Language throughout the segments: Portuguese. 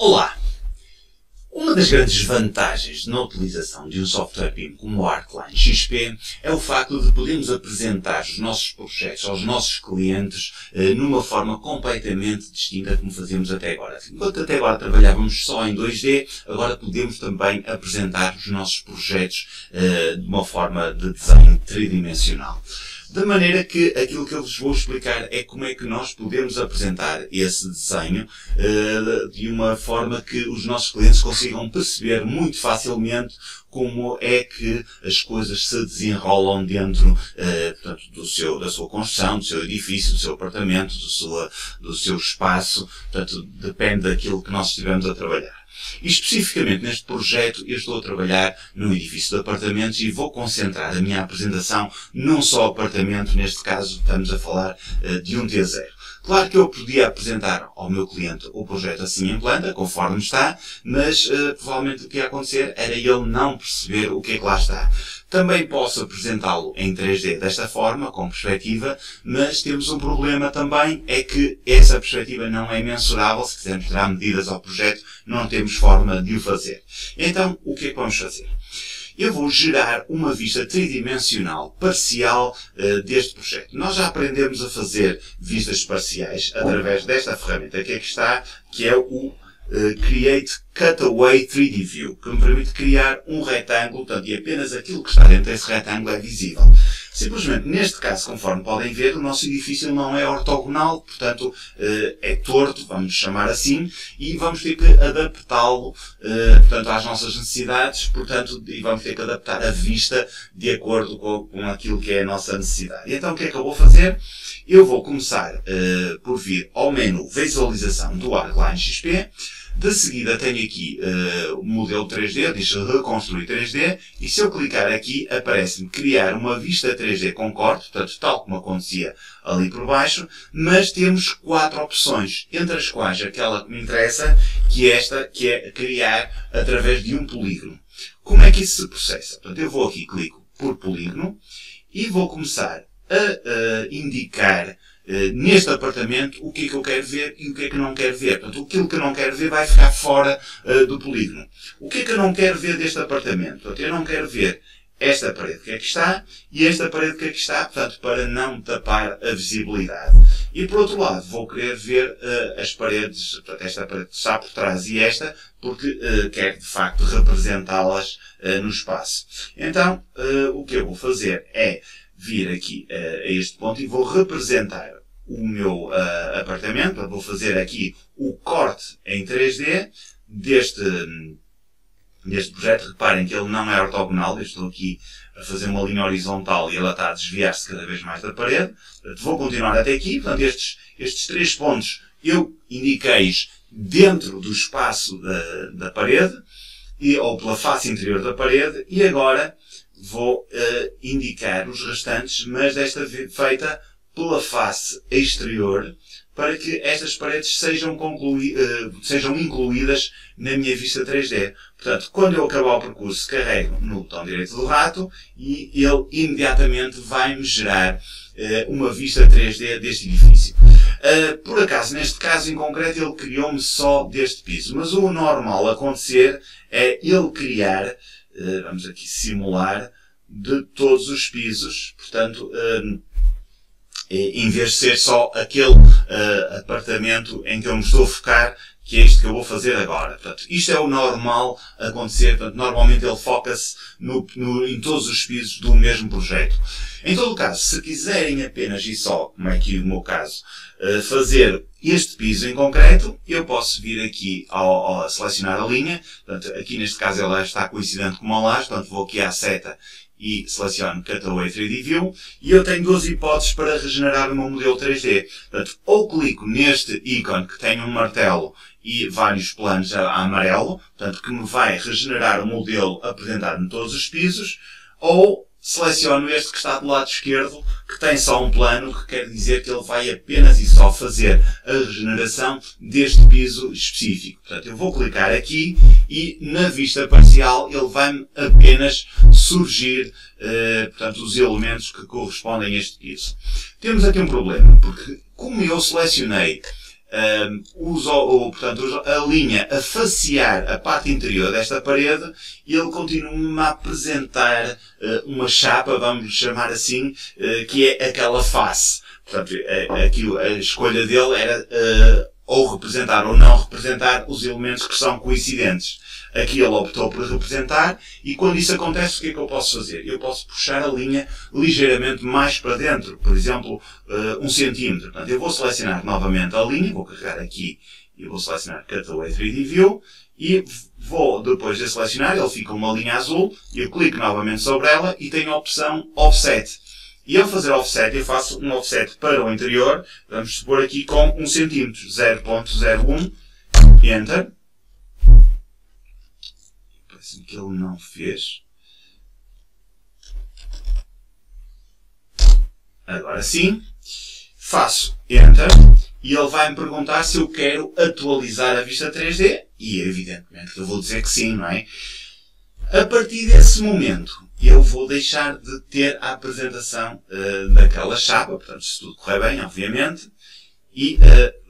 Olá! Uma das grandes vantagens na utilização de um software BIM como o ARCHLine.XP é o facto de podermos apresentar os nossos projetos aos nossos clientes numa forma completamente distinta como fazemos até agora. Enquanto até agora trabalhávamos só em 2D, agora podemos também apresentar os nossos projetos de uma forma de desenho tridimensional. Da maneira que aquilo que eu vos vou explicar é como é que nós podemos apresentar esse desenho de uma forma que os nossos clientes consigam perceber muito facilmente como é que as coisas se desenrolam dentro portanto, da sua construção, do seu edifício, do seu apartamento, do seu espaço. Portanto, depende daquilo que nós estivermos a trabalhar. E especificamente neste projeto eu estou a trabalhar num edifício de apartamentos e vou concentrar a minha apresentação num só apartamento, neste caso estamos a falar de um T0. Claro que eu podia apresentar ao meu cliente o projeto assim em planta, conforme está, mas provavelmente o que ia acontecer era ele não perceber o que é que lá está. Também posso apresentá-lo em 3D desta forma, com perspectiva, mas temos um problema também, é que essa perspectiva não é mensurável, se quisermos dar medidas ao projeto, não temos forma de o fazer. Então, o que é que vamos fazer? Eu vou gerar uma vista tridimensional parcial deste projeto. Nós já aprendemos a fazer vistas parciais através desta ferramenta que aqui está, que é o Create Cutaway 3D View, que me permite criar um retângulo, portanto, e apenas aquilo que está dentro desse retângulo é visível. Simplesmente, neste caso, conforme podem ver, o nosso edifício não é ortogonal, portanto, é torto, vamos chamar assim, e vamos ter que adaptá-lo, portanto, às nossas necessidades, portanto, e vamos ter que adaptar a vista de acordo com aquilo que é a nossa necessidade. E então, o que é que eu vou fazer? Eu vou começar por vir ao menu Visualização do ARCHLine.XP. De seguida tenho aqui o modelo 3D, diz reconstruir 3D, e se eu clicar aqui aparece-me criar uma vista 3D com corte, portanto tal como acontecia ali por baixo, mas temos 4 opções, entre as quais aquela que me interessa, que é esta, que é criar através de um polígono. Como é que isso se processa? Portanto, eu vou aqui, clico por polígono, e vou começar a indicar neste apartamento o que é que eu quero ver e o que é que não quero ver. Portanto, aquilo que eu não quero ver vai ficar fora do polígono. O que é que eu não quero ver deste apartamento? Portanto, eu não quero ver esta parede que aqui está e esta parede que aqui está, portanto, para não tapar a visibilidade. E por outro lado, vou querer ver as paredes, portanto, esta parede que está por trás e esta, porque quero de facto representá-las no espaço. Então, o que eu vou fazer é vir aqui a este ponto e vou representar o meu apartamento. Vou fazer aqui o corte em 3D deste projeto. Reparem que ele não é ortogonal. Eu estou aqui a fazer uma linha horizontal e ela está a desviar-se cada vez mais da parede. Vou continuar até aqui. Portanto, estes 3 pontos eu indiquei-os dentro do espaço da parede ou pela face interior da parede. E agora vou indicar os restantes, mas desta vez feita pela face exterior, para que estas paredes sejam incluídas na minha vista 3D. Portanto, quando eu acabar o percurso, carrego no botão direito do rato e ele imediatamente vai-me gerar uma vista 3D deste edifício. Por acaso, neste caso em concreto, ele criou-me só deste piso, mas o normal acontecer é ele criar, vamos aqui simular, de todos os pisos, portanto, em vez de ser só aquele apartamento em que eu me estou a focar, que é isto que eu vou fazer agora. Portanto, isto é o normal acontecer, portanto, normalmente ele foca-se em todos os pisos do mesmo projeto. Em todo caso, se quiserem apenas e só, como é que o meu caso, fazer este piso em concreto, eu posso vir aqui a selecionar a linha, portanto, aqui neste caso ela está coincidente com uma laje, portanto vou aqui à seta e seleciono Cutaway 3D View, e eu tenho 2 hipóteses para regenerar o meu modelo 3D. Portanto, ou clico neste ícone que tem um martelo e vários planos a amarelo, portanto, que me vai regenerar o modelo apresentado-me todos os pisos, ou seleciono este que está do lado esquerdo, que tem só um plano, que quer dizer que ele vai apenas e só fazer a regeneração deste piso específico. Portanto, eu vou clicar aqui e na vista parcial ele vai-me apenas surgir portanto, os elementos que correspondem a este piso. Temos aqui um problema, porque como eu selecionei a linha a facear a parte interior desta parede, e ele continua-me a apresentar uma chapa, vamos chamar assim, que é aquela face. Portanto, aqui a escolha dele era ou representar ou não representar os elementos que são coincidentes. Aqui ele optou por representar, e quando isso acontece, o que é que eu posso fazer? Eu posso puxar a linha ligeiramente mais para dentro, por exemplo, 1 cm. Portanto, eu vou selecionar novamente a linha, vou carregar aqui e vou selecionar Cutaway 3D View, e vou, depois de selecionar, ele fica uma linha azul, eu clico novamente sobre ela e tenho a opção Offset. E ao fazer Offset, eu faço um Offset para o interior, vamos supor aqui com 1 cm, 0.01, Enter. Assim que ele não fez. Agora sim. Faço Enter. E ele vai me perguntar se eu quero atualizar a vista 3D. E evidentemente que eu vou dizer que sim, não é? A partir desse momento, eu vou deixar de ter a apresentação daquela chapa. Portanto, se tudo correr bem, obviamente. E,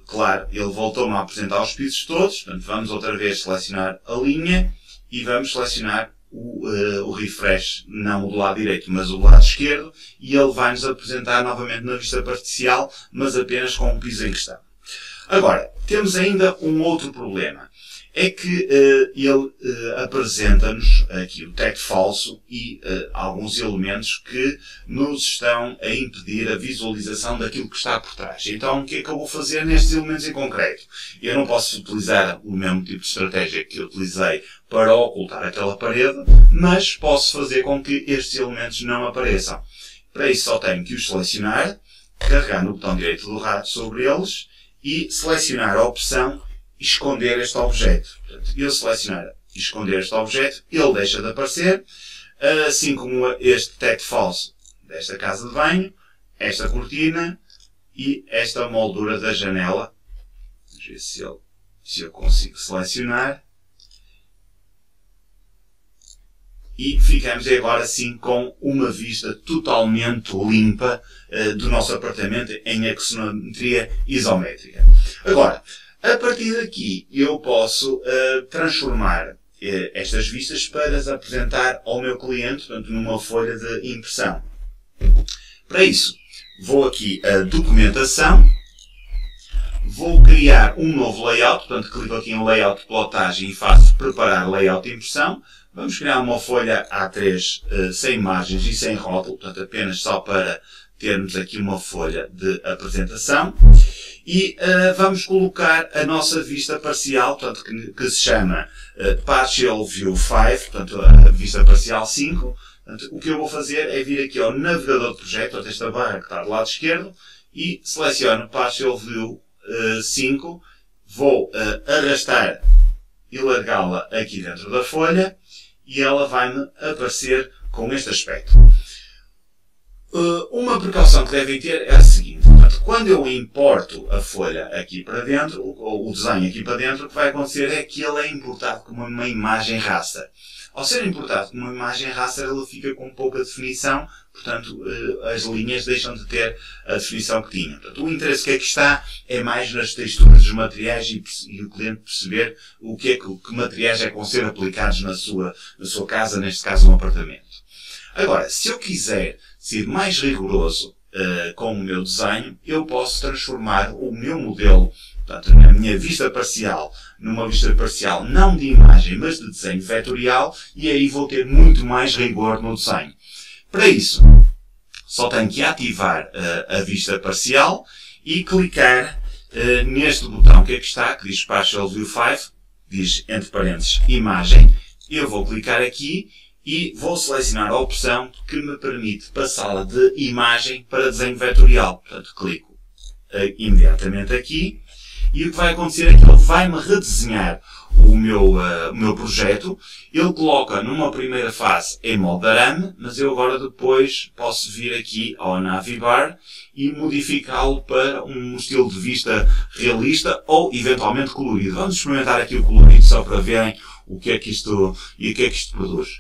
claro, ele voltou-me a apresentar os pisos todos. Portanto, vamos outra vez selecionar a linha. E vamos selecionar o refresh, não do lado direito, mas do lado esquerdo, e ele vai-nos apresentar novamente na vista parcial, mas apenas com o piso em questão. Agora, temos ainda um outro problema. É que ele apresenta-nos aqui o teto falso e alguns elementos que nos estão a impedir a visualização daquilo que está por trás. Então, o que é que eu vou fazer nestes elementos em concreto? Eu não posso utilizar o mesmo tipo de estratégia que eu utilizei para ocultar aquela parede, mas posso fazer com que estes elementos não apareçam. Para isso, só tenho que os selecionar, carregar no botão direito do rato sobre eles e selecionar a opção esconder este objeto. Portanto, eu selecionar esconder este objeto, ele deixa de aparecer, assim como este teto falso desta casa de banho, esta cortina e esta moldura da janela. Vamos ver se eu consigo selecionar. E ficamos agora sim com uma vista totalmente limpa do nosso apartamento em axonometria isométrica. Agora, a partir daqui, eu posso transformar estas vistas para as apresentar ao meu cliente, portanto, numa folha de impressão. Para isso, vou aqui a documentação, vou criar um novo layout, portanto, clico aqui em layout de plotagem e faço preparar layout de impressão. Vamos criar uma folha A3 sem margens e sem rótulo, portanto, apenas só para termos aqui uma folha de apresentação. E vamos colocar a nossa vista parcial, portanto, que se chama Partial View 5, portanto, a vista parcial 5. Portanto, o que eu vou fazer é vir aqui ao navegador de projeto, portanto, esta barra que está do lado esquerdo, e seleciono Partial View 5, vou arrastar e largá-la aqui dentro da folha, e ela vai-me aparecer com este aspecto. Uma precaução que devem ter é a seguinte. Portanto, quando eu importo a folha aqui para dentro, ou o desenho aqui para dentro, o que vai acontecer é que ele é importado como uma imagem raster. Ao ser importado como uma imagem raster, ele fica com pouca definição, portanto, as linhas deixam de ter a definição que tinham. Portanto, o interesse que aqui está é mais nas texturas dos materiais e o cliente perceber o que é que materiais é que vão ser aplicados na sua casa, neste caso um apartamento. Agora, se eu quiser ser mais rigoroso com o meu desenho, eu posso transformar o meu modelo, portanto, a minha vista parcial, numa vista parcial não de imagem, mas de desenho vetorial, e aí vou ter muito mais rigor no desenho. Para isso, só tenho que ativar a vista parcial e clicar neste botão que aqui está, que diz Partial View 5, diz, entre parênteses, imagem. Eu vou clicar aqui e vou selecionar a opção que me permite passá-la de imagem para desenho vetorial. Portanto, clico imediatamente aqui e o que vai acontecer é que ele vai-me redesenhar o meu projeto. Ele coloca numa primeira fase em modo arame, mas eu agora depois posso vir aqui ao Navibar e modificá-lo para um estilo de vista realista ou eventualmente colorido. Vamos experimentar aqui o colorido só para verem o que é que isto, e o que é que isto produz.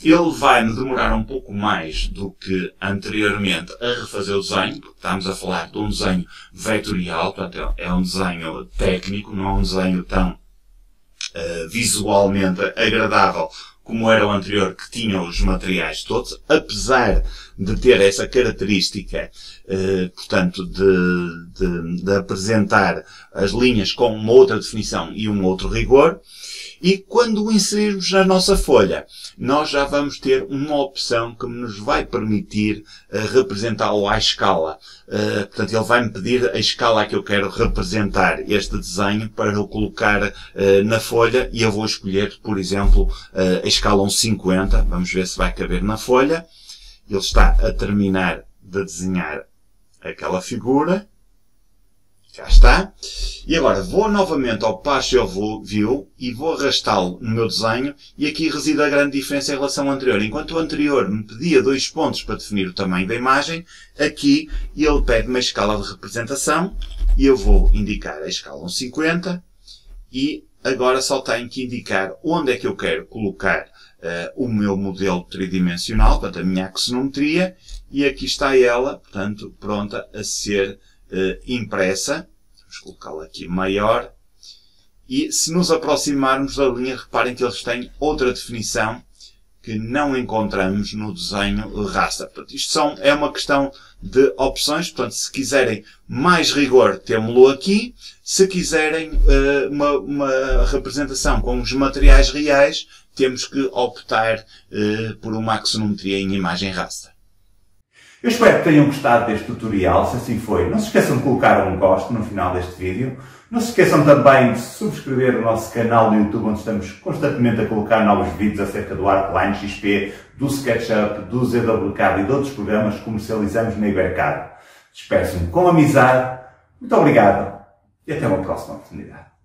Ele vai-me demorar um pouco mais do que anteriormente a refazer o desenho, porque estamos a falar de um desenho vetorial, portanto é um desenho técnico, não é um desenho tão visualmente agradável como era o anterior, que tinha os materiais todos, apesar de ter essa característica, portanto, de apresentar as linhas com uma outra definição e um outro rigor. E quando o inserirmos na nossa folha, nós já vamos ter uma opção que nos vai permitir representá-lo à escala. Portanto, ele vai-me pedir a escala a que eu quero representar este desenho para o colocar na folha, e eu vou escolher, por exemplo, a escala 1,50. Vamos ver se vai caber na folha. Ele está a terminar de desenhar aquela figura. Já está. E agora vou novamente ao Partial View e vou arrastá-lo no meu desenho, e aqui reside a grande diferença em relação ao anterior. Enquanto o anterior me pedia 2 pontos para definir o tamanho da imagem, aqui ele pede uma escala de representação e eu vou indicar a escala 1,50, e agora só tenho que indicar onde é que eu quero colocar o meu modelo tridimensional, portanto a minha axonometria, e aqui está ela, portanto pronta a ser impressa. Vamos colocá-la aqui maior, e se nos aproximarmos da linha, reparem que eles têm outra definição que não encontramos no desenho raster. Portanto, isto é uma questão de opções. Portanto, se quiserem mais rigor, temos-lo aqui. Se quiserem uma representação com os materiais reais, temos que optar por uma axonometria em imagem raster. Eu espero que tenham gostado deste tutorial. Se assim foi, não se esqueçam de colocar um gosto no final deste vídeo. Não se esqueçam também de subscrever o nosso canal no YouTube, onde estamos constantemente a colocar novos vídeos acerca do ARCHLine.XP, do SketchUp, do ZWCAD e de outros programas que comercializamos na Ibercad. Despeço-me com amizade. Muito obrigado e até uma próxima oportunidade.